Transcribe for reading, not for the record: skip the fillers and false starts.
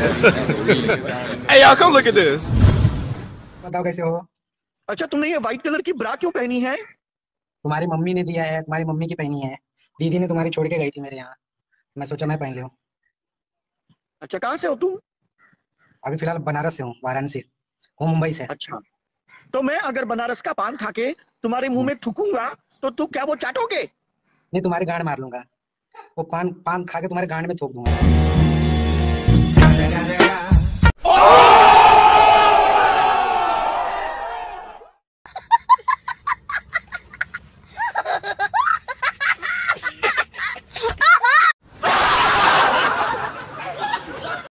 Hey y'all, come look at this. बताओ कैसे हो? अच्छा, तुमने ये व्हाइट कलर की ब्रा क्यों पहनी है? तुम्हारी मम्मी ने दिया है, तुम्हारी मम्मी की पहनी है। दीदी ने तुम्हारी छोड़ के गई थी मेरे यहाँ, मैं सोचा मैं पहन लूं। अच्छा, कहाँ से हो तुम? अभी फिलहाल बनारस से हूँ, वाराणसी हूँ, मुंबई से। अच्छा, तो मैं अगर बनारस का पान खा के तुम्हारे मुँह में थूकूंगा तो तू क्या वो चाटोगे? नहीं, तुम्हारी गांड मार लूंगा। वो पान खा के तुम्हारे गांड में थूक दूंगा।